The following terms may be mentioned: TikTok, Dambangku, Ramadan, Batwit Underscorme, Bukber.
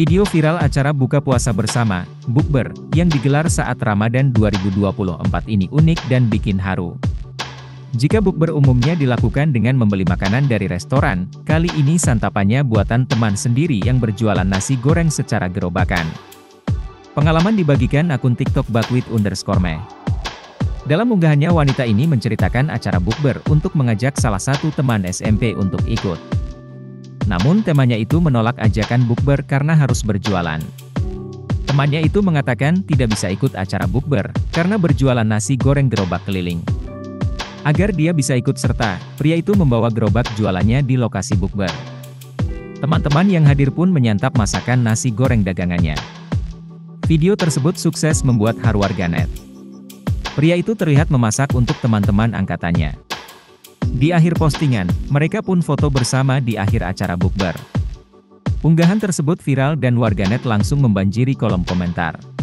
Video viral acara buka puasa bersama, bukber, yang digelar saat Ramadan 2024 ini unik dan bikin haru. Jika bukber umumnya dilakukan dengan membeli makanan dari restoran, kali ini santapannya buatan teman sendiri yang berjualan nasi goreng secara gerobakan. Pengalaman dibagikan akun TikTok Batwit Underscorme. Dalam unggahannya, wanita ini menceritakan acara bukber untuk mengajak salah satu teman SMP untuk ikut. Namun temannya itu menolak ajakan bukber karena harus berjualan. Temannya itu mengatakan tidak bisa ikut acara bukber karena berjualan nasi goreng gerobak keliling. Agar dia bisa ikut serta, pria itu membawa gerobak jualannya di lokasi bukber. Teman-teman yang hadir pun menyantap masakan nasi goreng dagangannya. Video tersebut sukses membuat haru warganet. Pria itu terlihat memasak untuk teman-teman angkatannya. Di akhir postingan, mereka pun foto bersama di akhir acara bukber. Unggahan tersebut viral dan warganet langsung membanjiri kolom komentar.